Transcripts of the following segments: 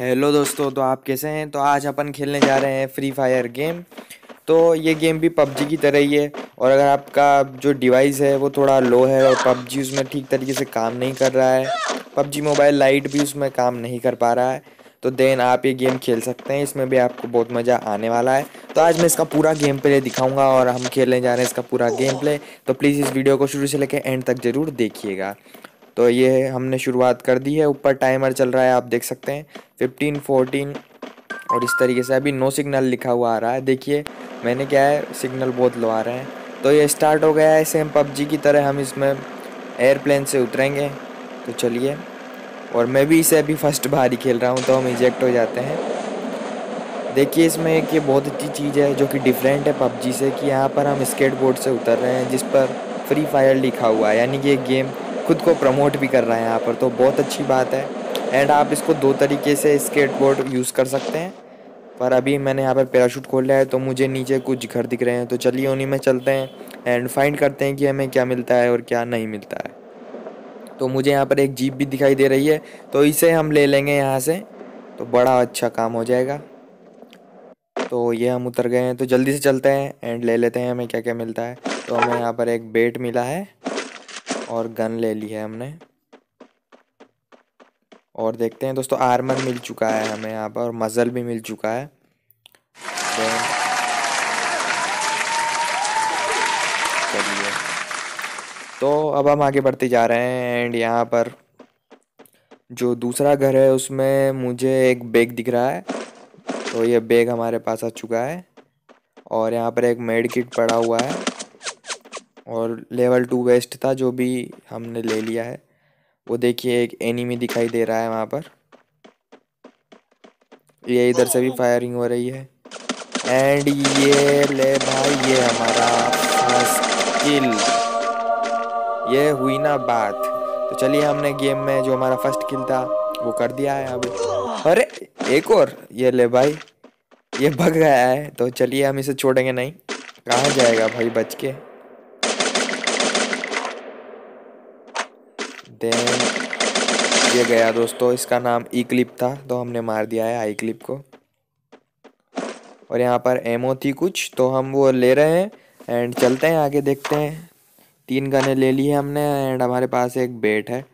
Hello दोस्तों, तो आप कैसे हैं। तो आज अपन खेलने जा रहे हैं फ्री फायर गेम। तो ये गेम भी पबजी की तरह ही है, और अगर आपका जो डिवाइस है वो थोड़ा लो है और पबजी उसमें ठीक तरीके से काम नहीं कर रहा है, पबजी मोबाइल लाइट भी उसमें काम नहीं कर पा रहा है, तो देन आप ये गेम खेल सकते हैं। इसमें भी आपको बहुत मज़ा आने वाला है। तो आज मैं इसका पूरा गेम प्ले दिखाऊँगा और हम खेलने जा रहे हैं इसका पूरा गेम प्ले। तो प्लीज़ इस वीडियो को शुरू से लेकर एंड तक ज़रूर देखिएगा। तो ये हमने शुरुआत कर दी है, ऊपर टाइमर चल रहा है, आप देख सकते हैं 15, 14 और इस तरीके से। अभी नो सिग्नल लिखा हुआ आ रहा है, देखिए मैंने क्या है, सिग्नल बहुत लो आ रहे हैं। तो ये स्टार्ट हो गया है, सेम पबजी की तरह हम इसमें एयरप्लेन से उतरेंगे। तो चलिए, और मैं भी इसे अभी फर्स्ट बार ही खेल रहा हूँ, तो हम इजेक्ट हो जाते हैं। देखिए इसमें एक ये बहुत अच्छी चीज़ है जो कि डिफरेंट है पबजी से, कि यहाँ पर हम स्केटबोर्ड से उतर रहे हैं जिस पर फ्री फायर लिखा हुआ है, यानी कि ये गेम खुद को प्रमोट भी कर रहा है यहाँ पर, तो बहुत अच्छी बात है। एंड आप इसको दो तरीके से स्केटबोर्ड यूज़ कर सकते हैं, पर अभी मैंने यहाँ पर पैराशूट खोला है, तो मुझे नीचे कुछ घर दिख रहे हैं, तो चलिए उन्हीं में चलते हैं एंड फाइंड करते हैं कि हमें क्या मिलता है और क्या नहीं मिलता है। तो मुझे यहाँ पर एक जीप भी दिखाई दे रही है, तो इसे हम ले लेंगे यहाँ से, तो बड़ा अच्छा काम हो जाएगा। तो ये हम उतर गए हैं, तो जल्दी से चलते हैं एंड ले लेते हैं हमें क्या क्या मिलता है। तो हमें यहाँ पर एक बेट मिला है और गन ले ली है हमने, और देखते हैं दोस्तों आर्मर मिल चुका है हमें यहाँ पर, और मजल भी मिल चुका है। चलिए, तो अब हम आगे बढ़ते जा रहे हैं। एंड यहाँ पर जो दूसरा घर है उसमें मुझे एक बैग दिख रहा है, तो ये बैग हमारे पास आ चुका है, और यहाँ पर एक मेड किट पड़ा हुआ है, और लेवल 2 वेस्ट था जो भी हमने ले लिया है। वो देखिए एक एनिमी दिखाई दे रहा है वहाँ पर, ये इधर से भी फायरिंग हो रही है। एंड ये ले भाई, ये हमारा फर्स्ट किल, ये हुई ना बात। तो चलिए, हमने गेम में जो हमारा फर्स्ट किल था वो कर दिया है। अब अरे एक और, ये ले भाई, ये भाग गया है। तो चलिए, हम इसे छोड़ेंगे नहीं, कहाँ जाएगा भाई बच के। देन ये गया दोस्तों, इसका नाम ई क्लिप था, तो हमने मार दिया है आई क्लिप को। और यहाँ पर एमओ थी कुछ, तो हम वो ले रहे हैं एंड चलते हैं आगे, देखते हैं। 3 गने ले ली है हमने, एंड हमारे पास एक बेट है।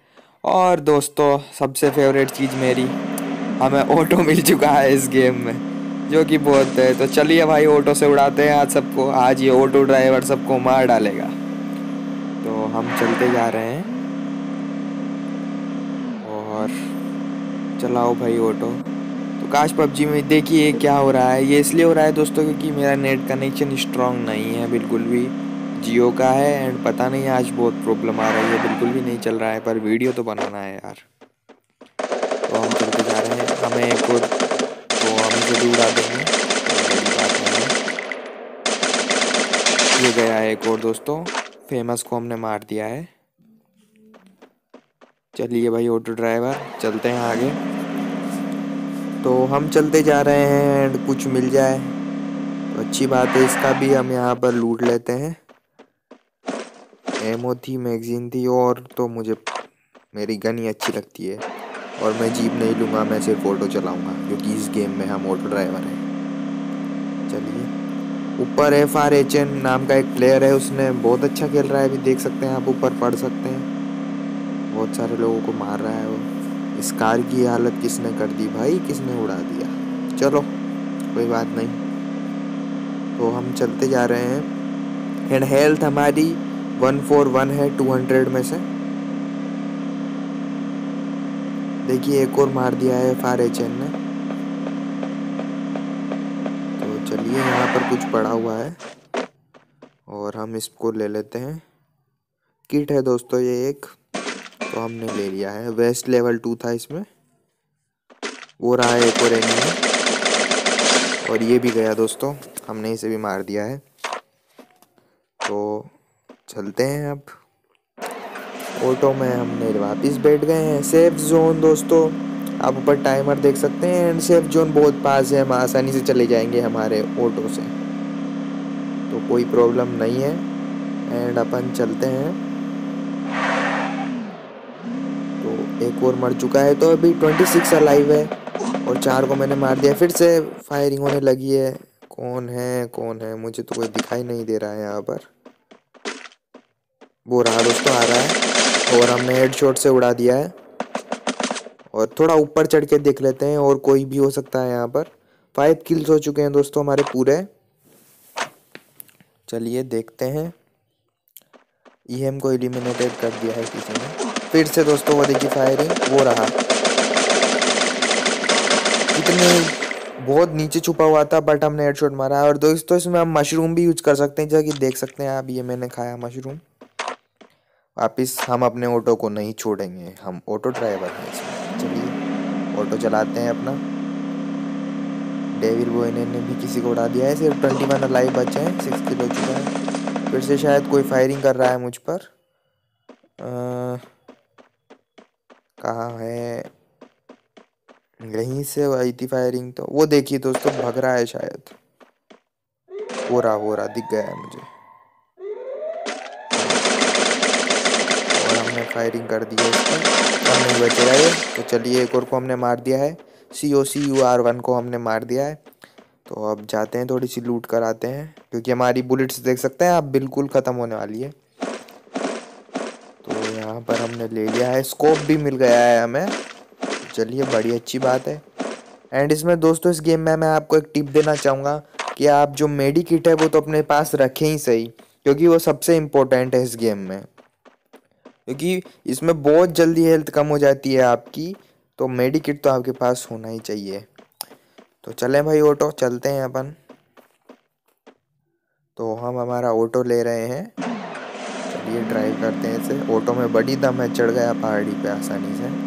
और दोस्तों सबसे फेवरेट चीज़ मेरी, हमें ऑटो मिल चुका है इस गेम में, जो कि बहुत है। तो चलिए भाई, ऑटो से उड़ाते हैं आज सबको। आज ये ऑटो ड्राइवर सबको मार डालेगा। तो हम चलते जा रहे हैं, और चलाओ भाई ऑटो। तो काश पबजी में, देखिए क्या हो रहा है, ये इसलिए हो रहा है दोस्तों क्योंकि मेरा नेट कनेक्शन स्ट्रॉन्ग नहीं है बिल्कुल भी, जियो का है। एंड पता नहीं आज बहुत प्रॉब्लम आ रही है, बिल्कुल भी नहीं चल रहा है, पर वीडियो तो बनाना है यार। तो हम चलते जा रहे हैं, हमें एक और तो हम जरूर आ देंगे, तो ये गया है एक और दोस्तों, फेमस को हमने मार दिया है। चलिए भाई ऑटो ड्राइवर, चलते हैं आगे। तो हम चलते जा रहे हैं, एंड कुछ मिल जाए तो अच्छी बात है। इसका भी हम यहाँ पर लूट लेते हैं, एमओ थी, मैगजीन थी, और तो मुझे मेरी गन ही अच्छी लगती है, और मैं जीप नहीं लूँगा, मैं सिर्फ ऑटो चलाऊँगा, क्योंकि इस गेम में हम ऑटो ड्राइवर हैं। चलिए, ऊपर FRHN नाम का एक प्लेयर है, उसने बहुत अच्छा खेल रहा है, अभी देख सकते हैं आप, ऊपर पढ़ सकते हैं, बहुत सारे लोगों को मार रहा है वो। इस कार की हालत किसने कर दी भाई, किसने उड़ा दिया। चलो कोई बात नहीं, तो हम चलते जा रहे हैं। एंड हेल्थ हमारी 141 है 200 में से। देखिए एक और मार दिया है FRHN ने। तो चलिए, यहाँ पर कुछ पड़ा हुआ है और हम इसको ले लेते हैं, किट है दोस्तों ये एक, तो हमने ले लिया है। वेस्ट लेवल 2 था इसमें, वो रहा है एक और एनिमी, और ये भी गया दोस्तों, हमने इसे भी मार दिया है। तो चलते हैं अब ऑटो में, हमने वापस बैठ गए हैं। सेफ जोन दोस्तों, आप ऊपर टाइमर देख सकते हैं, एंड सेफ जोन बहुत पास है, हम आसानी से चले जाएंगे हमारे ऑटो से, तो कोई प्रॉब्लम नहीं है। एंड अपन चलते हैं, एक और मर चुका है, तो अभी 26 अलाइव है, और चार को मैंने मार दिया। फिर से फायरिंग होने लगी है। कौन है मुझे तो कोई दिखाई नहीं दे रहा है। यहाँ पर वो रहा दोस्तों, आ रहा है और हमने हेडशॉट से उड़ा दिया है। और थोड़ा ऊपर चढ़ के देख लेते हैं और कोई भी हो सकता है यहाँ पर। 5 किल्स हो चुके हैं दोस्तों हमारे पूरे। चलिए देखते हैं। ईएम को एलिमिनेटेड कर दिया है किसी ने। फिर से दोस्तों वो देखिए फायरिंग, वो रहा। इतने बहुत नीचे छुपा हुआ था बट हमने हेडशॉट मारा। और दोस्तों इसमें हम मशरूम भी यूज कर सकते हैं, जैसा कि देख सकते हैं आप। ये मैंने खाया मशरूम। वापिस हम अपने ऑटो को नहीं छोड़ेंगे, हम ऑटो ड्राइवर हैं। चलिए ऑटो चलाते हैं अपना। डेविल बॉय ने भी किसी को उड़ा दिया है। सिर्फ 21 अलाइव बचे हैं। 6 किल हो चुका है। फिर से शायद कोई फायरिंग कर रहा है मुझ पर। कहाँ है? यहीं से आई थी फायरिंग। तो वो देखिए दोस्तों भग रहा है शायद। हो रहा दिख गया है मुझे। और हमने फायरिंग कर दी है उसकी, हम नहीं बच रहा है। तो चलिए एक और को हमने मार दिया है। COCUR1 को हमने मार दिया है। तो अब जाते हैं थोड़ी सी लूट कर आते हैं, क्योंकि हमारी बुलेट्स देख सकते हैं आप बिल्कुल ख़त्म होने वाली है। तो यहाँ पर हमने ले लिया है, स्कोप भी मिल गया है हमें। चलिए बड़ी अच्छी बात है। एंड इसमें दोस्तों इस गेम में मैं आपको एक टिप देना चाहूँगा कि आप जो मेडी किट है वो तो अपने पास रखें ही सही, क्योंकि वो सबसे इम्पोर्टेंट है इस गेम में, क्योंकि इसमें बहुत जल्दी हेल्थ कम हो जाती है आपकी। तो मेडी किट तो आपके पास होना ही चाहिए। तो चलें भाई ऑटो, चलते हैं अपन। तो हम हमारा ऑटो ले रहे हैं। चलिए ड्राइव करते हैं इसे। ऑटो में बड़ी दम है, चढ़ गया पहाड़ी पे आसानी से।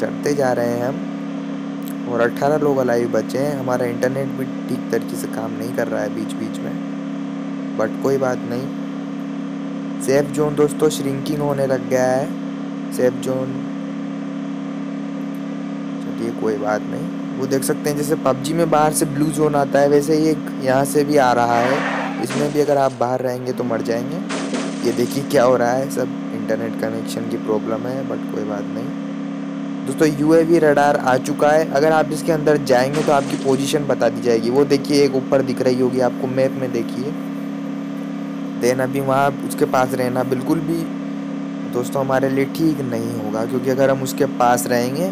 चढ़ते जा रहे हैं हम। और 18 लोग अलाइव बचे हैं। हमारा इंटरनेट भी ठीक तरीके से काम नहीं कर रहा है बीच बीच में, बट कोई बात नहीं। सेफ जोन दोस्तों श्रिंकिंग होने लग गया है, सेफ जोन। चलिए कोई बात नहीं। वो देख सकते हैं जैसे PUBG में बाहर से ब्लू जोन आता है, वैसे ही एक यहाँ से भी आ रहा है। इसमें भी अगर आप बाहर रहेंगे तो मर जाएंगे। ये देखिए क्या हो रहा है, सब इंटरनेट कनेक्शन की प्रॉब्लम है, बट कोई बात नहीं दोस्तों। UAV रडार आ चुका है। अगर आप इसके अंदर जाएंगे तो आपकी पोजीशन बता दी जाएगी। वो देखिए एक ऊपर दिख रही होगी आपको मैप में, देखिए। देन अभी वहाँ उसके पास रहना बिल्कुल भी दोस्तों हमारे लिए ठीक नहीं होगा, क्योंकि अगर हम उसके पास रहेंगे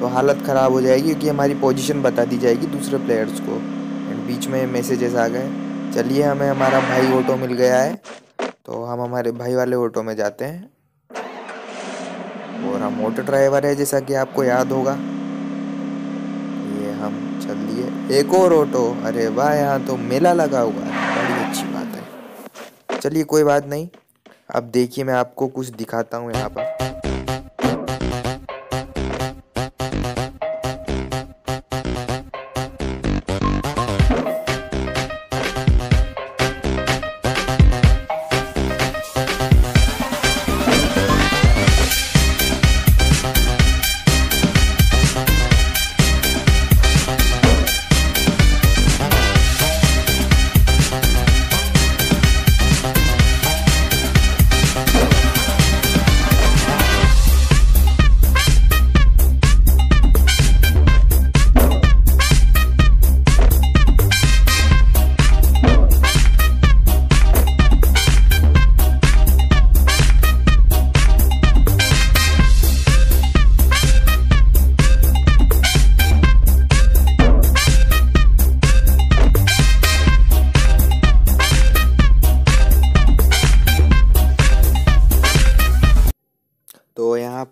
तो हालत ख़राब हो जाएगी, क्योंकि हमारी पोजीशन बता दी जाएगी दूसरे प्लेयर्स को। एंड बीच में मैसेजेस आ गए। चलिए हमें हमारा भाई ऑटो मिल गया है, तो हम हमारे भाई वाले ऑटो में जाते हैं। और हम ऑटो ड्राइवर है, जैसा कि आपको याद होगा। ये हम चल लिए। एक और ऑटो, अरे वाह, यहाँ तो मेला लगा हुआ है, बड़ी अच्छी बात है। चलिए कोई बात नहीं। अब देखिए मैं आपको कुछ दिखाता हूँ यहाँ पर।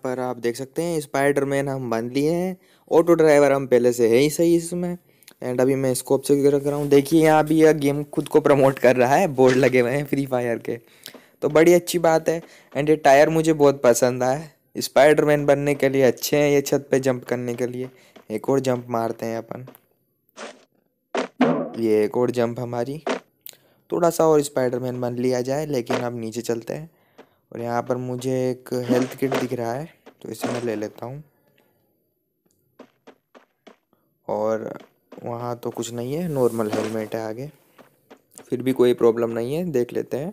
पर आप देख सकते हैं स्पाइडरमैन हम बन लिए हैं, ऑटो ड्राइवर हम पहले से है ही सही इसमें। एंड अभी मैं स्कोप से कर रहा हूँ। देखिए यहाँ भी यह गेम खुद को प्रमोट कर रहा है, बोर्ड लगे हुए हैं फ्री फायर के, तो बड़ी अच्छी बात है। एंड ये टायर मुझे बहुत पसंद आया, स्पाइडरमैन बनने के लिए अच्छे हैं ये, छत पे जंप करने के लिए। एक और जंप मारते हैं अपन। ये एक और जंप हमारी, थोड़ा सा और स्पाइडरमैन बन लिया जाए। लेकिन अब नीचे चलते हैं। और यहाँ पर मुझे एक हेल्थ किट दिख रहा है, तो इसे मैं ले लेता हूँ। और वहाँ तो कुछ नहीं है, नॉर्मल हेलमेट है आगे, फिर भी कोई प्रॉब्लम नहीं है। देख लेते हैं।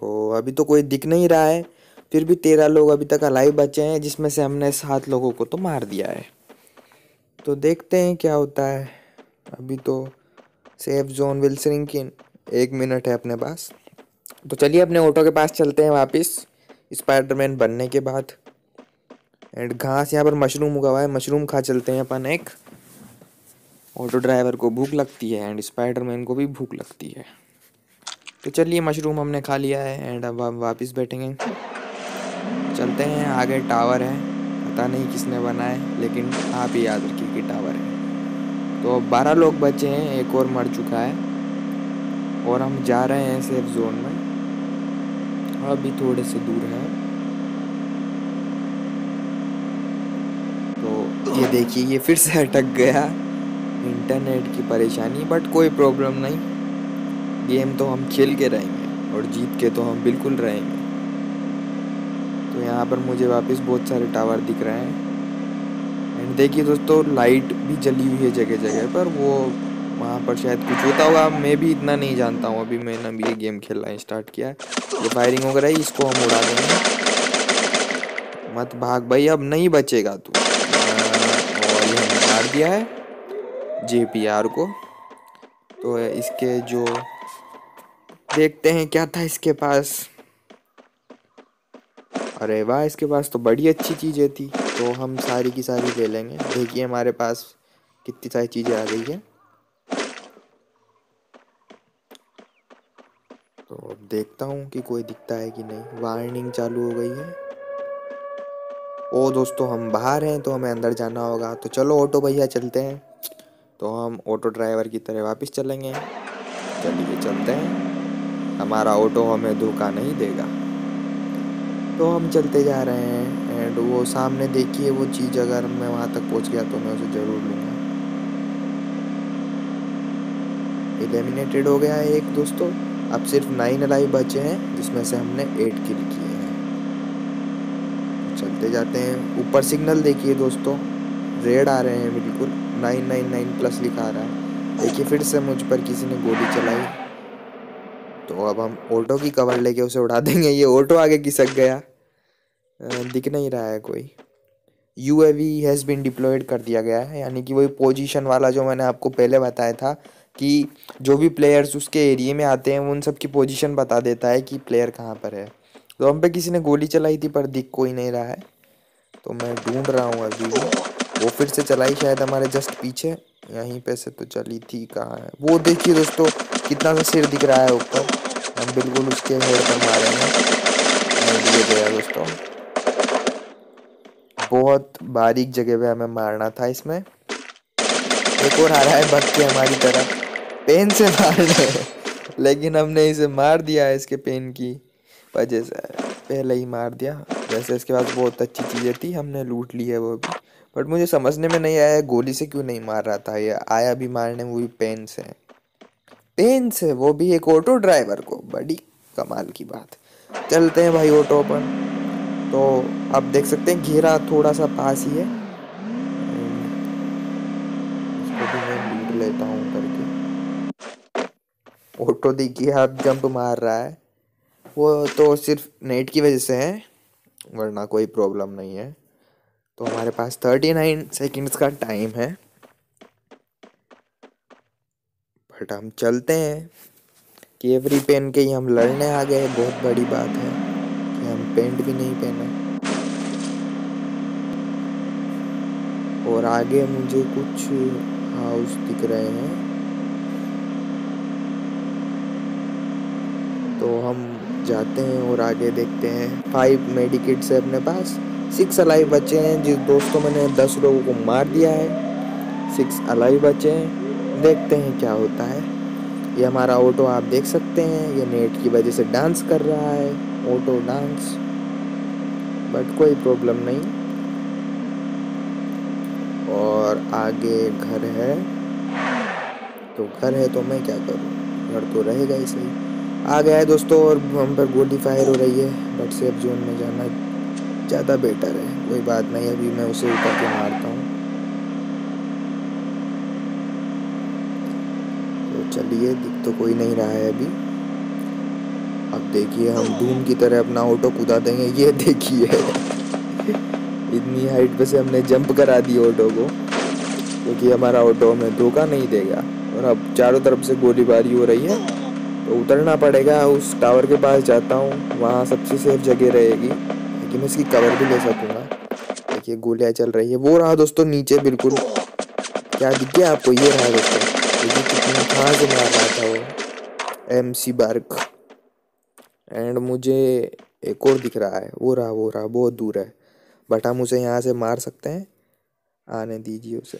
तो अभी तो कोई दिख नहीं रहा है, फिर भी 13 लोग अभी तक अलाइव बचे हैं, जिसमें से हमने 7 लोगों को तो मार दिया है। तो देखते हैं क्या होता है। अभी तो safe zone will shrink in, 1 minute है अपने पास। तो चलिए अपने ऑटो के पास चलते हैं वापस स्पाइडरमैन बनने के बाद। एंड घास यहाँ पर मशरूम उगा हुआ है, मशरूम खा चलते हैं अपन। एक ऑटो ड्राइवर को भूख लगती है एंड स्पाइडरमैन को भी भूख लगती है। तो चलिए मशरूम हमने खा लिया है एंड अब हम वापस बैठेंगे। चलते हैं आगे, टावर है, पता नहीं किसने बना है, लेकिन आप ही याद रखिए कि टावर है। तो अब 12 लोग बचे हैं, एक और मर चुका है और हम जा रहे हैं सेफ जोन में। अभी थोड़े से दूर है। तो ये देखिए ये फिर से अटक गया, इंटरनेट की परेशानी, बट कोई प्रॉब्लम नहीं। गेम तो हम खेल के रहेंगे और जीत के तो हम बिल्कुल रहेंगे। तो यहाँ पर मुझे वापस बहुत सारे टावर दिख रहे हैं। एंड देखिए दोस्तों लाइट भी जली हुई है जगह जगह पर, वो वहाँ पर शायद कुछ होता होगा, मैं भी इतना नहीं जानता हूँ। अभी मैंने भी ये गेम खेलना स्टार्ट किया है। ये फायरिंग हो रही है, इसको हम उड़ा देंगे। मत भाग भाई, अब नहीं बचेगा तू। और ये हमने मार दिया है JPR को। तो इसके जो देखते हैं क्या था इसके पास। अरे वाह, इसके पास तो बड़ी अच्छी चीज़ें थी, तो हम सारी की सारी ले लेंगे। देखिए हमारे पास कितनी सारी चीज़ें आ गई है। तो देखता हूँ कि कोई दिखता है कि नहीं। वार्निंग चालू हो गई है। ओ दोस्तों हम बाहर हैं तो हमें अंदर जाना होगा। तो चलो ऑटो भैया चलते हैं। तो हम ऑटो ड्राइवर की तरह वापस चलेंगे। चलिए चलते हैं, हमारा ऑटो हमें धोखा नहीं देगा। तो हम चलते जा रहे हैं एंड वो सामने देखिए वो चीज़, अगर मैं वहाँ तक पहुँच गया तो मैं उसे ज़रूर लूँगा। एलिमिनेटेड हो गया है एक दोस्तों। अब सिर्फ 9 अलाइव बचे हैं, जिसमें से हमने 8 किल किए हैं। चलते जाते हैं। ऊपर सिग्नल देखिए दोस्तों, रेड आ रहे हैं बिल्कुल, 999+ लिखा रहा है। देखिए फिर से मुझ पर किसी ने गोली चलाई। तो अब हम ऑटो की कवर लेके उसे उड़ा देंगे। ये ऑटो आगे खिसक गया, दिख नहीं रहा है कोई। UAV हैज़ बीन डिप्लॉयड कर दिया गया है, यानी कि वही पोजीशन वाला जो मैंने आपको पहले बताया था कि जो भी प्लेयर्स उसके एरिया में आते हैं उन सब की पोजीशन बता देता है कि प्लेयर कहाँ पर है। तो हम पे किसी ने गोली चलाई थी पर दिख कोई नहीं रहा है, तो मैं ढूंढ रहा हूँ अभी। वो फिर से चलाई शायद हमारे जस्ट पीछे यहीं पे से तो चली थी। कहाँ है वो देखिए दोस्तों, कितना सा सिर दिख रहा है ऊपर। हम बिल्कुल उसके हेड पर मारेंगे दोस्तों। बहुत बारीक जगह पे हमें मारना था। इसमें एक और आ रहा है बग के हमारी तरफ, पेन से मारने, लेकिन हमने इसे मार दिया है इसके पेन की वजह से, पहले ही मार दिया। वैसे इसके पास बहुत अच्छी चीज़ें थी, हमने लूट ली है वो भी। बट मुझे समझने में नहीं आया गोली से क्यों नहीं मार रहा था। ये आया भी मारने, वो भी पेन से, पेन से, वो भी एक ऑटो ड्राइवर को। बड़ी कमाल की बात। चलते हैं भाई ऑटो पर। तो आप देख सकते हैं घेरा थोड़ा सा पास ही है, इसको भी मैं लूट लेता हूँ करके। ऑटो देखिए आप जंप मार रहा है, वो तो सिर्फ नेट की वजह से है, वरना कोई प्रॉब्लम नहीं है। तो हमारे पास 39 सेकंड्स का टाइम है, बट हम चलते हैं कि एवरी पेन के ही हम लड़ने आ गए। बहुत बड़ी बात है कि हम पेंट भी नहीं पहने। और आगे मुझे कुछ हाउस दिख रहे हैं, तो हम जाते हैं और आगे देखते हैं। 5 मेडिकिट्स है अपने पास, 6 अलाइव बचे हैं। जिस दोस्तों मैंने 10 लोगों को मार दिया है, 6 अलाइव बचे हैं। देखते हैं क्या होता है। ये हमारा ऑटो आप देख सकते हैं, ये नेट की वजह से डांस कर रहा है, ऑटो डांस, बट कोई प्रॉब्लम नहीं। और आगे घर है, तो घर है तो मैं क्या करूं, घर तो रहेगा ही सही। आ गया है दोस्तों और हम पर गोली फायर हो रही है, बट सेफ जोन में जाना ज़्यादा बेटर है। कोई बात नहीं, अभी मैं उसे ऊपर के मारता हूँ। चलिए, दिख तो कोई नहीं रहा है अभी। अब देखिए हम धूम की तरह अपना ऑटो कूदा देंगे। ये देखिए इतनी हाइट पे से हमने जंप करा दी ऑटो को, क्योंकि हमारा ऑटो हमें धोखा नहीं देगा। और अब चारों तरफ से गोलीबारी हो रही है तो उतरना पड़ेगा। उस टावर के पास जाता हूँ, वहाँ सबसे सेफ जगह रहेगी ताकि मैं इसकी कवर भी ले सकूँगा। देखिए गोलियाँ चल रही है। वो रहा दोस्तों नीचे बिल्कुल, क्या दिख गया आपको? ये रहा दोस्तों, कितना कहाँ से मार रहा था वो MC बार्क। एंड मुझे एक और दिख रहा है, वो रहा बहुत दूर है, बट हम उसे यहाँ से मार सकते हैं। आने दीजिए उसे।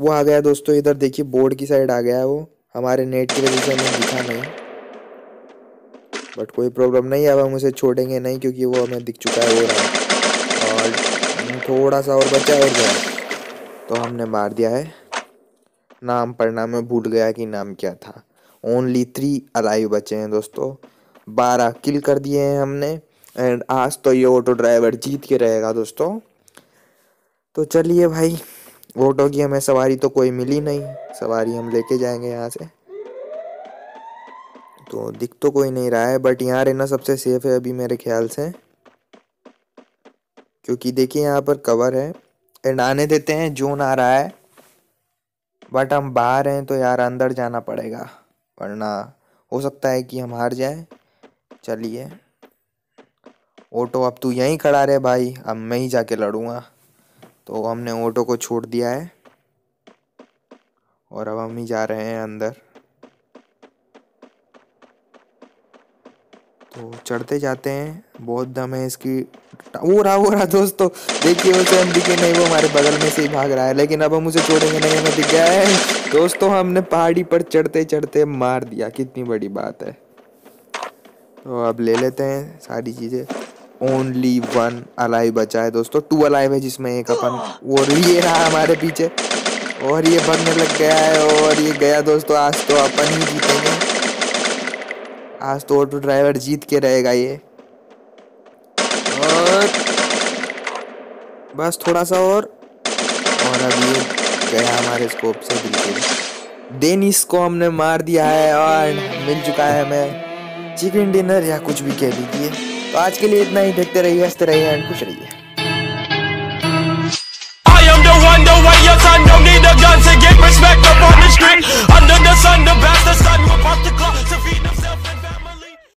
वो आ गया दोस्तों इधर, देखिए बोर्ड की साइड आ गया है। वो हमारे नेट की वजह से हमें दिखा नहीं, बट कोई प्रॉब्लम नहीं। अब हम उसे छोड़ेंगे नहीं क्योंकि वो हमें दिख चुका है। वो रहा, और थोड़ा सा और बचा और गया तो हमने मार दिया है। नाम पढ़ना मैं भूल गया कि नाम क्या था। ओनली 3 अलाइव बचे हैं दोस्तों, 12 किल कर दिए हैं हमने। एंड आज तो ये ऑटो ड्राइवर जीत के रहेगा दोस्तों। तो चलिए भाई, ऑटो की हमें सवारी तो कोई मिली नहीं, सवारी हम लेके जाएंगे यहाँ से। तो दिख तो कोई नहीं रहा है, बट यहाँ रहना सबसे सेफ है अभी मेरे ख्याल से, क्योंकि देखिए यहाँ पर कवर है। एंड आने देते हैं, जोन आ रहा है बट हम बाहर हैं तो यार अंदर जाना पड़ेगा, वरना हो सकता है कि हम हार जाए। चलिए ऑटो अब तू यहीं खड़ा रहे भाई, अब मैं ही जाके लड़ूंगा। तो हमने ऑटो को छोड़ दिया है और अब हम ही जा रहे हैं अंदर। तो चढ़ते जाते हैं, बहुत दम है इसकी। वो रहा दोस्तों, देखिए उसे हम दिखे नहीं, वो हमारे बगल में से ही भाग रहा है। लेकिन अब हम उसे छोड़ेंगे नहीं, हमें दिख गया है दोस्तों। हमने पहाड़ी पर चढ़ते चढ़ते मार दिया, कितनी बड़ी बात है। तो अब ले लेते हैं सारी चीज़ें। ओनली 1 अलाइव बचा है दोस्तों, 2 अलाइव है जिसमें एक अपन। और ये रहा हमारे पीछे, और ये भरने लग गया है, और ये गया दोस्तों। आज तो अपन ही जीतेंगे, आज तो ऑटो ड्राइवर जीत के रहेगा ये। और बस थोड़ा सा और अब ये गया हमारे स्कोप से बिल्कुल। डेनिस को हमने मार दिया है और मिल चुका है हमें चिकन डिनर या कुछ भी कह लीजिए। तो आज के लिए इतना ही। देखते रहिए, हंसते रहिए एंड खुश रहिए।